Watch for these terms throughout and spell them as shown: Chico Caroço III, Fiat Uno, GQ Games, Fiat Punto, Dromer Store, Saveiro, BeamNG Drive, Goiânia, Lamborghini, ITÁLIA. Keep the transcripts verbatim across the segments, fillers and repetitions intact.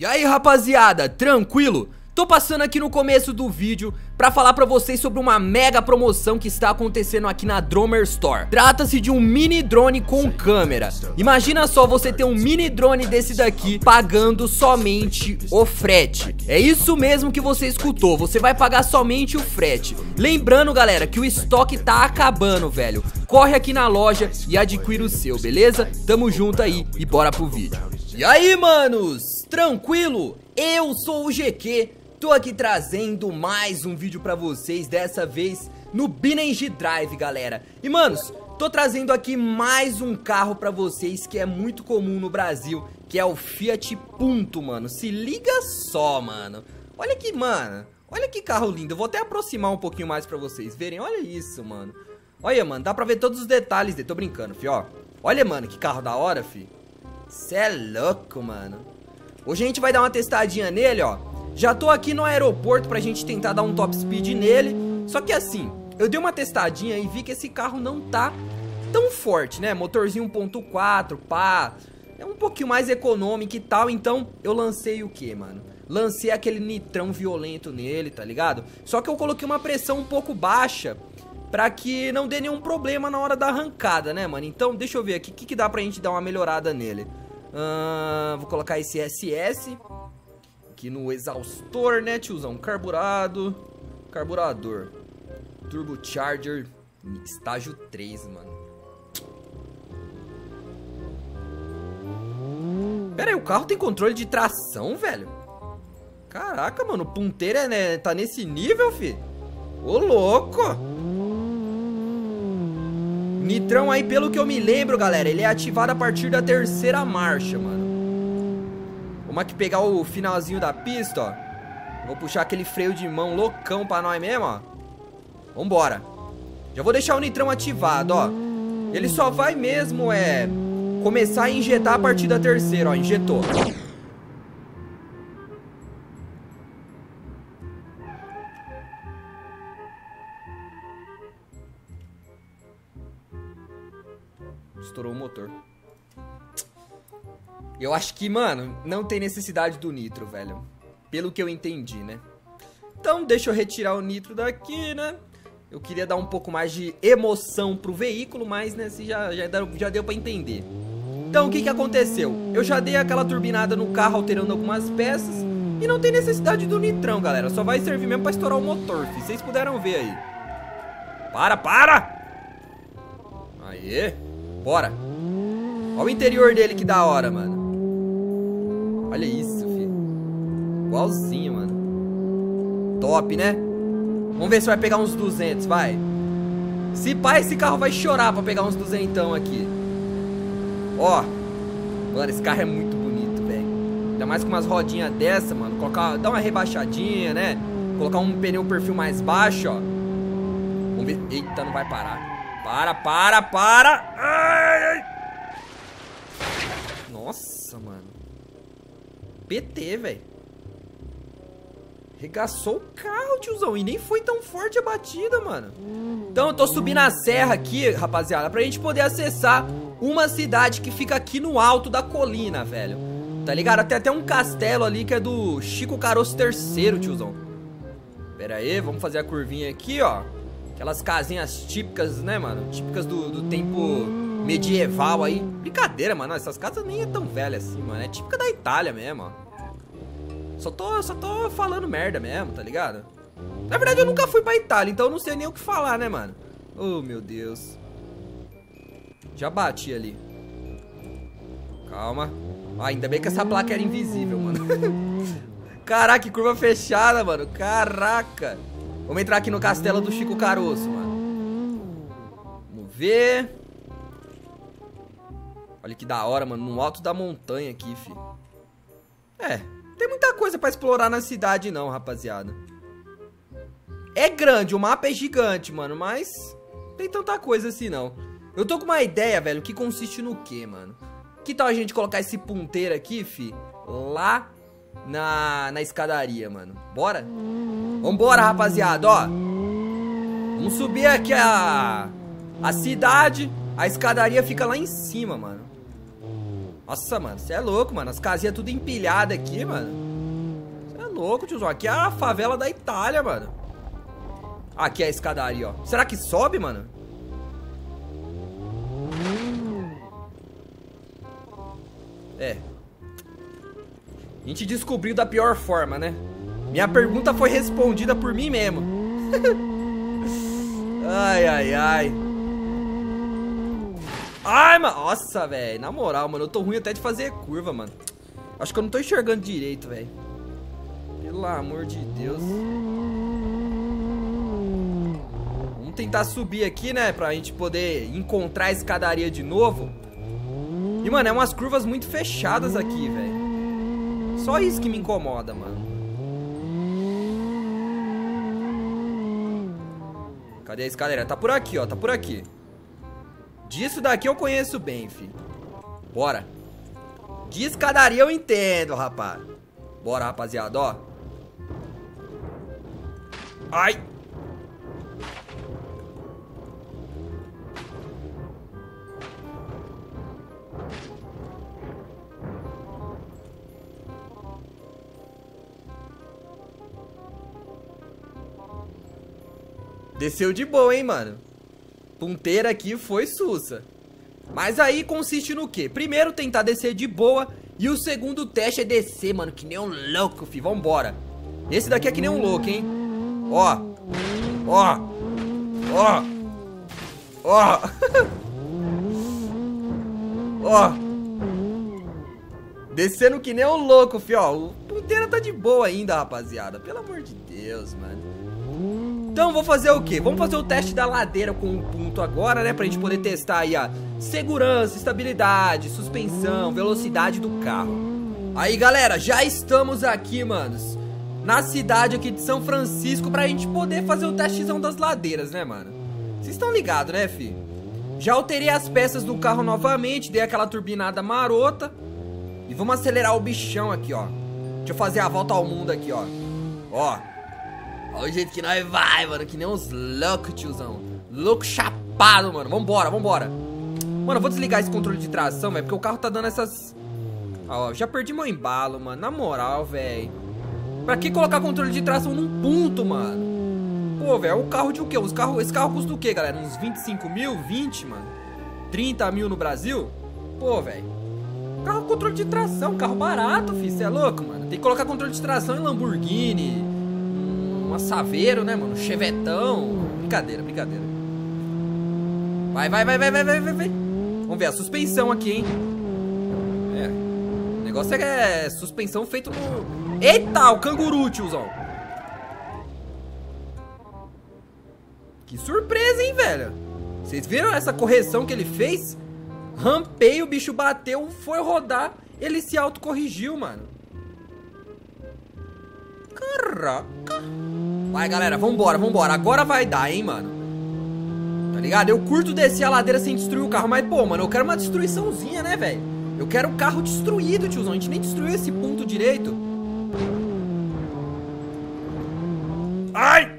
E aí, rapaziada, tranquilo? Tô passando aqui no começo do vídeo pra falar pra vocês sobre uma mega promoção que está acontecendo aqui na Dromer Store. Trata-se de um mini drone com câmera. Imagina só você ter um mini drone desse daqui pagando somente o frete. É isso mesmo que você escutou, você vai pagar somente o frete. Lembrando, galera, que o estoque tá acabando, velho. Corre aqui na loja e adquira o seu, beleza? Tamo junto aí e bora pro vídeo. E aí, manos, tranquilo? Eu sou o G Q. Tô aqui trazendo mais um vídeo pra vocês, dessa vez no BeamNG Drive, galera. E, manos, tô trazendo aqui mais um carro pra vocês que é muito comum no Brasil, que é o Fiat Punto, mano. Se liga só, mano. Olha que, mano, olha que carro lindo. Eu vou até aproximar um pouquinho mais pra vocês verem. Olha isso, mano. Olha, mano, dá pra ver todos os detalhes dele. Tô brincando, fi, ó. Olha, mano, que carro da hora, fi. Cê é louco, mano. Hoje a gente vai dar uma testadinha nele, ó. Já tô aqui no aeroporto pra gente tentar dar um top speed nele. Só que assim, eu dei uma testadinha e vi que esse carro não tá tão forte, né? Motorzinho um ponto quatro, pá, é um pouquinho mais econômico e tal. Então eu lancei o que, mano? Lancei aquele nitrão violento nele, tá ligado? Só que eu coloquei uma pressão um pouco baixa pra que não dê nenhum problema na hora da arrancada, né, mano? Então deixa eu ver aqui o que, que dá pra gente dar uma melhorada nele. uh, Vou colocar esse S S aqui no exaustor, né, tiozão? Carburado, carburador, turbocharger, estágio três, mano. Pera aí, o carro tem controle de tração, velho? Caraca, mano, o ponteiro é, né, tá nesse nível, fi? Ô, louco! Nitrão aí, pelo que eu me lembro, galera, ele é ativado a partir da terceira marcha, mano. Vamos aqui pegar o finalzinho da pista, ó. Vou puxar aquele freio de mão loucão pra nós mesmo, ó. Vambora. Já vou deixar o nitrão ativado, ó. Ele só vai mesmo, é... começar a injetar a partir da terceira, ó. Injetou. Estourou o motor. Eu acho que, mano, não tem necessidade do nitro, velho. Pelo que eu entendi, né? Então, deixa eu retirar o nitro daqui, né? Eu queria dar um pouco mais de emoção pro veículo, mas, né, se já, já, já deu pra entender. Então, o que que aconteceu? Eu já dei aquela turbinada no carro, alterando algumas peças. E não tem necessidade do nitrão, galera. Só vai servir mesmo pra estourar o motor, filho. Vocês puderam ver aí. Para, para! Aê! Bora! Olha o interior dele, que da hora, mano. Olha isso, filho. Igualzinho, mano. Top, né? Vamos ver se vai pegar uns duzentos, vai. Se pá, esse carro vai chorar pra pegar uns duzentão aqui. Ó. Mano, esse carro é muito bonito, velho. Ainda mais com umas rodinhas dessa, mano. Colocar, dar uma rebaixadinha, né? Colocar um pneu perfil mais baixo, ó. Vamos ver. Eita, não vai parar. Para, para, para. Ai, ai. Nossa, mano. P T, velho. Regaçou o carro, tiozão. E nem foi tão forte a batida, mano. Então eu tô subindo a serra aqui, rapaziada, pra gente poder acessar uma cidade que fica aqui no alto da colina, velho. Tá ligado? Tem até um castelo ali que é do Chico Caroço terceiro, tiozão. Pera aí, vamos fazer a curvinha aqui, ó. Aquelas casinhas típicas, né, mano? Típicas do, do tempo medieval aí. Brincadeira, mano. Essas casas nem é tão velhas assim, mano. É típica da Itália mesmo, ó. Só tô, só tô falando merda mesmo, tá ligado? Na verdade, eu nunca fui pra Itália, então eu não sei nem o que falar, né, mano? Oh, meu Deus. Já bati ali. Calma. Ah, ainda bem que essa placa era invisível, mano. Caraca, que curva fechada, mano. Caraca. Vamos entrar aqui no castelo do Chico Caroço, mano. Vamos ver... Olha que da hora, mano, no alto da montanha aqui, fi. É, tem muita coisa pra explorar na cidade não, rapaziada. É grande, o mapa é gigante, mano, mas tem tanta coisa assim não. Eu tô com uma ideia, velho, que consiste no quê, mano? Que tal a gente colocar esse ponteiro aqui, fi, lá na, na escadaria, mano? Bora? Vambora, rapaziada, ó. Vamos subir aqui a, a cidade, a escadaria fica lá em cima, mano. Nossa, mano, você é louco, mano. As casinhas tudo empilhadas aqui, mano. Você é louco, tiozão. Aqui é a favela da Itália, mano. Aqui é a escadaria, ó. Será que sobe, mano? É. A gente descobriu da pior forma, né? Minha pergunta foi respondida por mim mesmo. Ai, ai, ai. Ai, mano. Nossa, velho. Na moral, mano. Eu tô ruim até de fazer curva, mano. Acho que eu não tô enxergando direito, velho. Pelo amor de Deus. Vamos tentar subir aqui, né? Pra gente poder encontrar a escadaria de novo. E, mano, é umas curvas muito fechadas aqui, velho. Só isso que me incomoda, mano. Cadê a escadaria? Tá por aqui, ó. Tá por aqui. Disso daqui eu conheço bem, filho. Bora. De escadaria eu entendo, rapaz. Bora, rapaziada, ó. Ai. Desceu de boa, hein, mano. Ponteira aqui foi sussa. Mas aí consiste no quê? Primeiro, tentar descer de boa. E o segundo teste é descer, mano, que nem um louco, fi. Vambora. Esse daqui é que nem um louco, hein. Ó. Ó. Ó. Ó. Ó. Descendo que nem um louco, fi, ó. O ponteira tá de boa ainda, rapaziada. Pelo amor de Deus, mano. Então vou fazer o quê? Vamos fazer o teste da ladeira com o Punto agora, né? Pra gente poder testar aí a segurança, estabilidade, suspensão, velocidade do carro. Aí, galera, já estamos aqui, manos, na cidade aqui de São Francisco, pra gente poder fazer o testezão das ladeiras, né, mano? Vocês estão ligados, né, fi? Já alterei as peças do carro novamente, dei aquela turbinada marota. E vamos acelerar o bichão aqui, ó. Deixa eu fazer a volta ao mundo aqui, ó. Ó. Olha o jeito que nós vai, mano. Que nem uns loucos, tiozão. Louco chapado, mano. Vambora, vambora. Mano, eu vou desligar esse controle de tração, velho. Porque o carro tá dando essas... Ó, já perdi meu embalo, mano. Na moral, velho. Pra que colocar controle de tração num Punto, mano? Pô, velho, o carro de o quê? Os carro... Esse carro custa o quê, galera? Uns vinte e cinco mil? vinte, mano? trinta mil no Brasil? Pô, velho. Carro com controle de tração. Carro barato, filho. Cê é louco, mano. Tem que colocar controle de tração em Lamborghini... Uma Saveiro, né, mano? Chevetão. Brincadeira, brincadeira. Vai, vai, vai, vai, vai, vai, vai. Vamos ver a suspensão aqui, hein? É. O negócio é, é suspensão feito no... Eita, o canguru, tiozão. Que surpresa, hein, velho? Vocês viram essa correção que ele fez? Rampei, o bicho bateu, foi rodar. Ele se autocorrigiu, mano. Caraca. Vai, galera, vambora, vambora. Agora vai dar, hein, mano. Tá ligado? Eu curto descer a ladeira sem destruir o carro. Mas, pô, mano, eu quero uma destruiçãozinha, né, velho? Eu quero o carro destruído, tiozão. A gente nem destruiu esse Punto direito. Ai!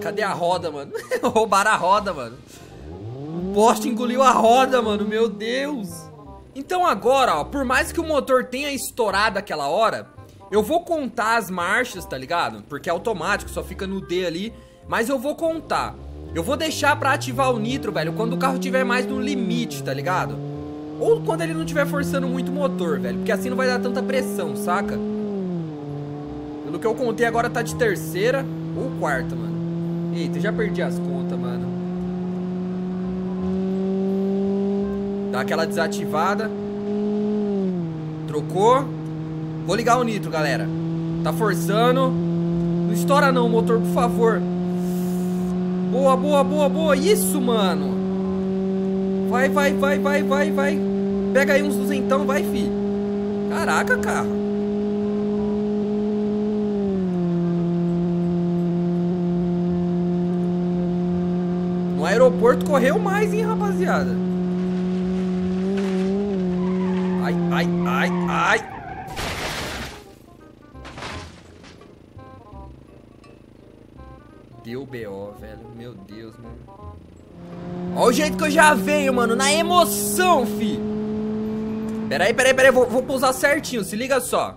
Cadê a roda, mano? Roubaram a roda, mano. O poste engoliu a roda, mano. Meu Deus. Então agora, ó, por mais que o motor tenha estourado aquela hora, eu vou contar as marchas, tá ligado? Porque é automático, só fica no D ali. Mas eu vou contar. Eu vou deixar pra ativar o nitro, velho, quando o carro tiver mais no limite, tá ligado? Ou quando ele não tiver forçando muito o motor, velho. Porque assim não vai dar tanta pressão, saca? Pelo que eu contei agora tá de terceira ou quarta, mano. Eita, já perdi as contas, mano. Dá aquela desativada. Trocou. Vou ligar o nitro, galera. Tá forçando. Não estoura não o motor, por favor. Boa, boa, boa, boa. Isso, mano. Vai, vai, vai, vai, vai, vai. Pega aí uns duzentão, vai, fi. Caraca, carro. No aeroporto correu mais, hein, rapaziada. Ai, ai, ai, ai. deu B O, velho. Meu Deus, mano. Olha o jeito que eu já venho, mano. Na emoção, fi. Pera aí, pera aí, pera aí. Vou, vou pousar certinho. Se liga só.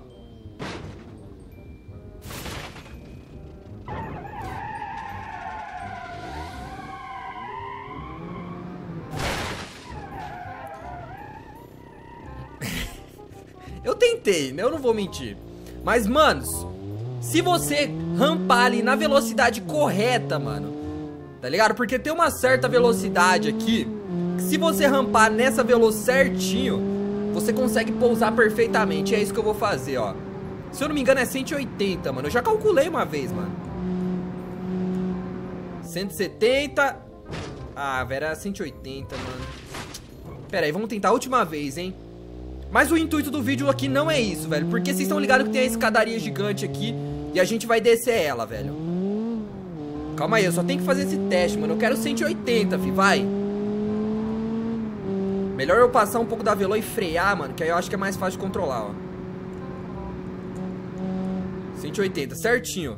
Eu tentei, né? Eu não vou mentir. Mas, manos, se você rampar ali na velocidade correta, mano, tá ligado? Porque tem uma certa velocidade aqui que se você rampar nessa velocidade certinho, você consegue pousar perfeitamente. É isso que eu vou fazer, ó. Se eu não me engano é cento e oitenta, mano. Eu já calculei uma vez, mano. cento e setenta. Ah, velho, era cento e oitenta, mano. Pera aí, vamos tentar a última vez, hein. Mas o intuito do vídeo aqui não é isso, velho. Porque vocês estão ligados que tem a escadaria gigante aqui e a gente vai descer ela, velho. Calma aí, eu só tenho que fazer esse teste, mano. Eu quero cento e oitenta, fi, vai. Melhor eu passar um pouco da velo e frear, mano, que aí eu acho que é mais fácil de controlar, ó. cento e oitenta, certinho.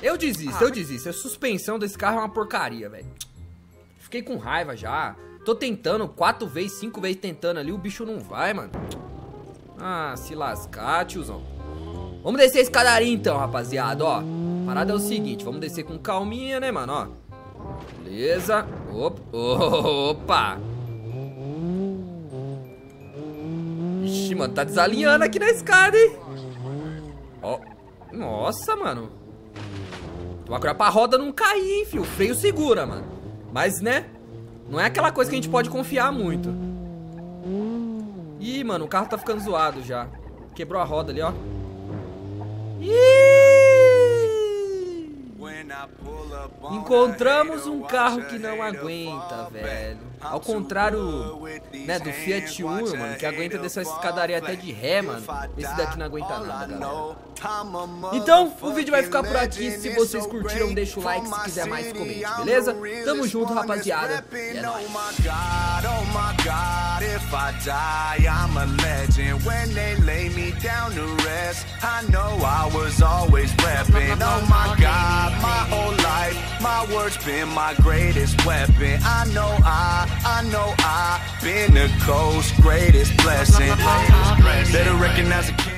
Eu desisto, eu desisto. A suspensão desse carro é uma porcaria, velho. Fiquei com raiva já. Tô tentando quatro vezes, cinco vezes tentando ali. O bicho não vai, mano. Ah, se lascar, tiozão. Vamos descer a escadaria então, rapaziada, ó. Parada é o seguinte, vamos descer com calminha, né, mano, ó. Beleza. Opa, opa. Ixi, mano, tá desalinhando aqui na escada, hein. Ó, nossa, mano. Toma cuidado pra roda não cair, hein, filho. O freio segura, mano. Mas, né, não é aquela coisa que a gente pode confiar muito. Ih, mano, o carro tá ficando zoado já. Quebrou a roda ali, ó. Ih! Encontramos um carro que não aguenta, velho. Ao contrário, né, do Fiat Uno, mano, que aguenta dessa escadaria até de ré, mano. Esse daqui não aguenta nada, galera. Então, o vídeo vai ficar por aqui. Se vocês curtiram, deixa o like. Se quiser mais, comente, beleza? Tamo junto, rapaziada. E é nóis.